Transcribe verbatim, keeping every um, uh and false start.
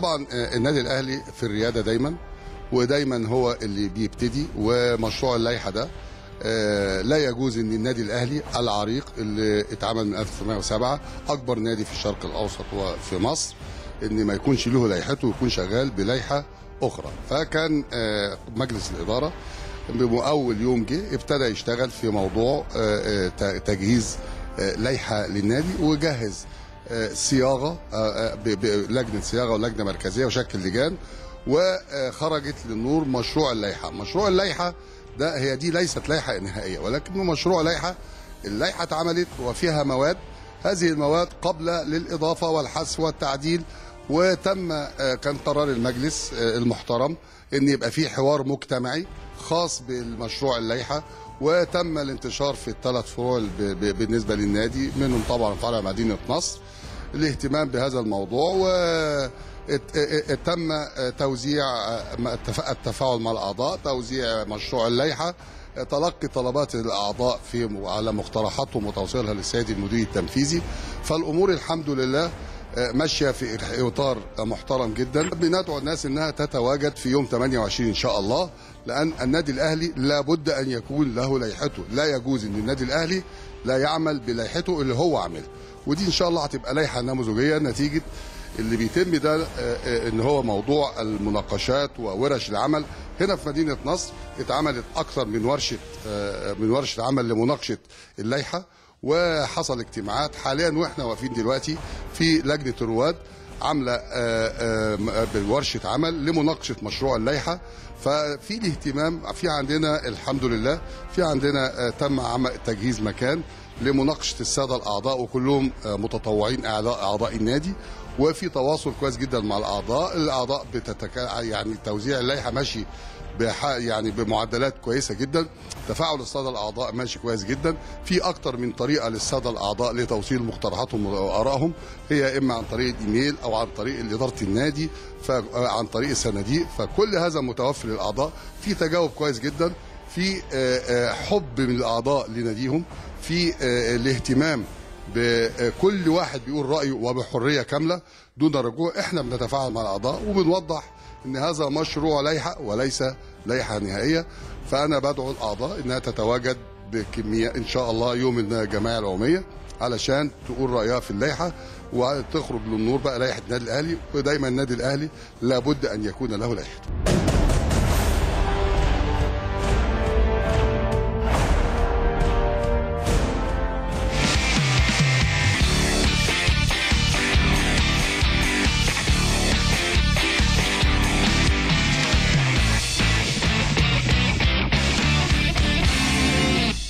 طبعا النادي الاهلي في الرياده دايما، ودايما هو اللي بيبتدي. ومشروع اللائحه ده لا يجوز ان النادي الاهلي العريق اللي اتعمل من ألف وتسعمائة وسبعة، اكبر نادي في الشرق الاوسط وفي مصر، ان ما يكونش له لائحته ويكون شغال بلائحه اخرى. فكان مجلس الاداره بأول يوم جه ابتدى يشتغل في موضوع تجهيز لائحه للنادي، وجهز صياغه بلجنه صياغه ولجنه مركزيه وشكل لجان، وخرجت للنور مشروع اللائحه. مشروع اللائحه ده هي دي ليست لائحه نهائيه، ولكنه مشروع لائحه. اللائحه اتعملت وفيها مواد، هذه المواد قابله للاضافه والحذف والتعديل، وتم كان قرار المجلس المحترم ان يبقى فيه حوار مجتمعي خاص بالمشروع اللائحه، وتم الانتشار في الثلاث فروع بالنسبه للنادي، منهم طبعا فرع مدينه نصر، الاهتمام بهذا الموضوع، وتم توزيع التفاعل مع الاعضاء، توزيع مشروع اللائحه، تلقي طلبات الاعضاء في على مقترحاتهم وتوصيلها للسيد المدير التنفيذي. فالامور الحمد لله ماشيه في اطار محترم جدا. بندعو الناس انها تتواجد في يوم ثمانية وعشرين ان شاء الله، لان النادي الاهلي لابد ان يكون له لائحته، لا يجوز ان النادي الاهلي لا يعمل بلائحته اللي هو عاملها، ودي ان شاء الله هتبقى لائحه نموذجيه نتيجه اللي بيتم ده، ان هو موضوع المناقشات وورش العمل. هنا في مدينه نصر اتعملت اكثر من ورشه من ورشه عمل لمناقشه اللائحه، وحصل اجتماعات. حاليا واحنا واقفين دلوقتي في لجنه الرواد عامله ورشه عمل لمناقشه مشروع اللائحه، ففي الاهتمام في عندنا الحمد لله. في عندنا تم تجهيز مكان لمناقشه الساده الاعضاء، وكلهم متطوعين اعضاء النادي، وفي تواصل كويس جدا مع الاعضاء. الاعضاء بتتك... يعني توزيع اللائحه ماشي بح... يعني بمعدلات كويسه جدا. تفاعل الساده الاعضاء ماشي كويس جدا. في اكتر من طريقه للساده الاعضاء لتوصيل مقترحاتهم وارائهم، هي اما عن طريق الايميل او عن طريق اداره النادي، فعن طريق الصناديق، فكل هذا متوفر للاعضاء. في تجاوب كويس جدا، في حب من الاعضاء لناديهم، في الاهتمام بكل واحد بيقول رأيه وبحرية كاملة دون رجوع. احنا بنتفاعل مع الأعضاء وبنوضح ان هذا مشروع لائحة وليس لائحة نهائية. فأنا بدعو الأعضاء انها تتواجد بكمية ان شاء الله يوم الجمعية العمومية علشان تقول رأيها في اللائحة، وتخرج للنور بقى لائحة النادي الأهلي. ودايما النادي الأهلي لابد ان يكون له لائحة.